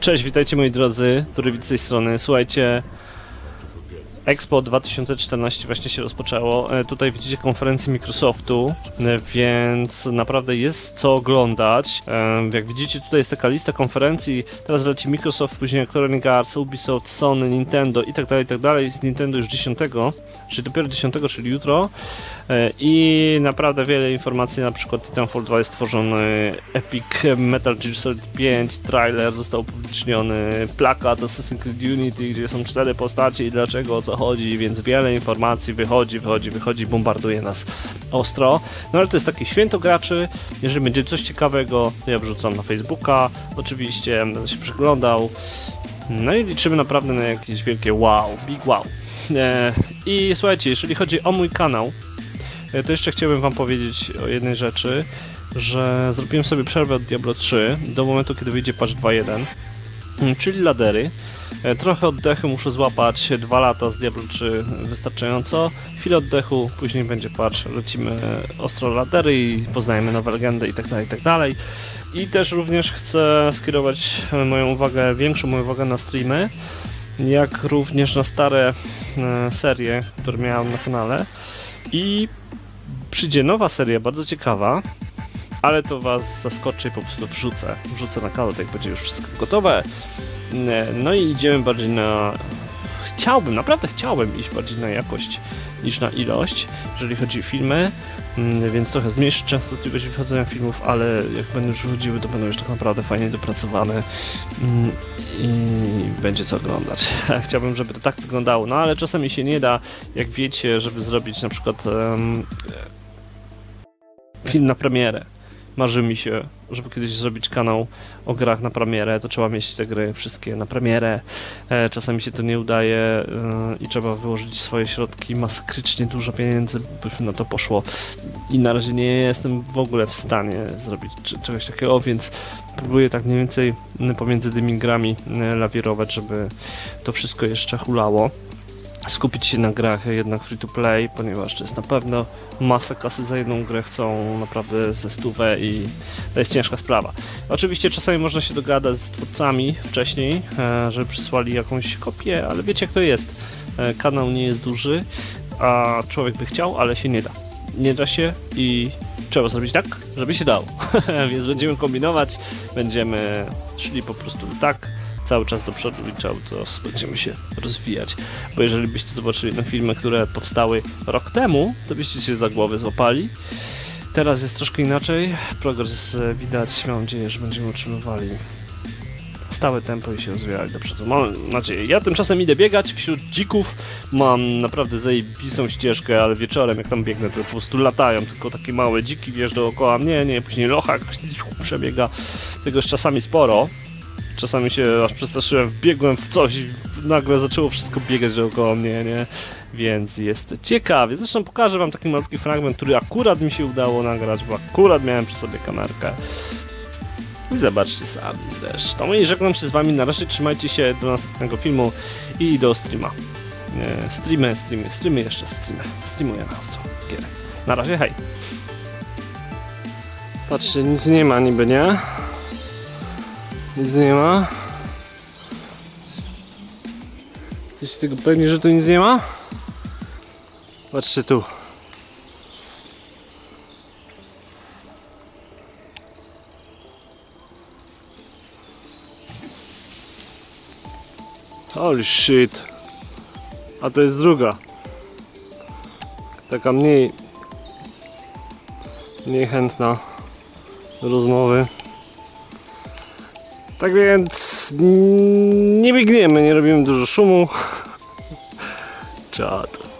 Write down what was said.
Cześć, witajcie moi drodzy, z tej strony. Słuchajcie, Expo 2014 właśnie się rozpoczęło. Tutaj widzicie konferencję Microsoftu, więc naprawdę jest co oglądać. Jak widzicie, tutaj jest taka lista konferencji. Teraz leci Microsoft, później Electronic Arts, Ubisoft, Sony, Nintendo itd., itd. Nintendo już 10, czyli dopiero 10, czyli jutro. I naprawdę wiele informacji, na przykład Titanfall 2 jest stworzony, Epic, Metal Gear Solid 5, trailer został upubliczniony, plakat Assassin's Creed Unity, gdzie są 4 postacie i dlaczego, o co chodzi, więc wiele informacji wychodzi, bombarduje nas ostro. No ale to jest takie święto graczy, jeżeli będzie coś ciekawego, to ja wrzucam na Facebooka, oczywiście będę się przyglądał, no i liczymy naprawdę na jakieś wielkie wow, big wow. I słuchajcie, jeżeli chodzi o mój kanał, to jeszcze chciałbym wam powiedzieć o jednej rzeczy, że zrobiłem sobie przerwę od Diablo 3 do momentu, kiedy wyjdzie patch 2.1, czyli ladery. Trochę oddechu muszę złapać, 2 lata z Diablo 3 wystarczająco. Chwilę oddechu, później będzie patch, lecimy ostro ladery i poznajemy nowe legendy itd., itd. I też również chcę skierować moją uwagę, większą moją uwagę na streamy, jak również na stare serie, które miałem na kanale. I przyjdzie nowa seria, bardzo ciekawa, ale to was zaskoczy i po prostu wrzucę na kanał, jak będzie już wszystko gotowe. No i idziemy bardziej na... Naprawdę chciałbym iść bardziej na jakość niż na ilość, jeżeli chodzi o filmy, więc trochę zmniejszy częstotliwość wychodzenia filmów, ale jak będą już wychodziły, to będą już tak naprawdę fajnie dopracowane i będzie co oglądać. Chciałbym, żeby to tak wyglądało, no ale czasami się nie da, jak wiecie, żeby zrobić na przykład film na premierę. Marzy mi się, żeby kiedyś zrobić kanał o grach na premierę, to trzeba mieć te gry wszystkie na premierę. Czasami się to nie udaje i trzeba wyłożyć swoje środki, masakrycznie dużo pieniędzy by na to poszło i na razie nie jestem w ogóle w stanie zrobić czegoś takiego, więc próbuję tak mniej więcej pomiędzy tymi grami lawirować, żeby to wszystko jeszcze hulało. Skupić się na grach jednak free to play, ponieważ to jest na pewno masa kasy za jedną grę, chcą naprawdę ze 100 i to jest ciężka sprawa. Oczywiście czasami można się dogadać z twórcami wcześniej, żeby przysłali jakąś kopię, ale wiecie jak to jest, kanał nie jest duży, a człowiek by chciał, ale się nie da. Nie da się i trzeba zrobić tak, żeby się dało. Więc będziemy kombinować, będziemy szli po prostu tak cały czas do przodu i cały czas będziemy się rozwijać, bo jeżeli byście zobaczyli na filmy, które powstały rok temu, to byście się za głowę złapali. Teraz jest troszkę inaczej, progres widać, mam nadzieję, że będziemy utrzymywali stałe tempo i się rozwijali do przodu. Mam nadzieję. Ja tymczasem idę biegać wśród dzików, mam naprawdę zajebistą ścieżkę, ale wieczorem jak tam biegnę, to po prostu latają tylko takie małe dziki, wiesz, dookoła mnie, nie, później lochak przebiega, tego jest czasami sporo. Czasami się aż przestraszyłem, wbiegłem w coś i nagle zaczęło wszystko biegać dookoła mnie, nie? Więc jest to ciekawie. Zresztą pokażę wam taki malutki fragment, który akurat mi się udało nagrać, bo akurat miałem przy sobie kamerkę. I zobaczcie sami zresztą. I żegnam się z wami, na razie trzymajcie się do następnego filmu i do streama. Streamuję na ostro gier. Na razie, hej! Patrzcie, nic nie ma niby, nie? Nic nie ma. Jesteście tego pewni, że tu nic nie ma? Patrzcie tu. Holy shit. A to jest druga. Taka mniej chętna do rozmowy. Tak więc nie biegniemy, nie robimy dużo szumu. Czad.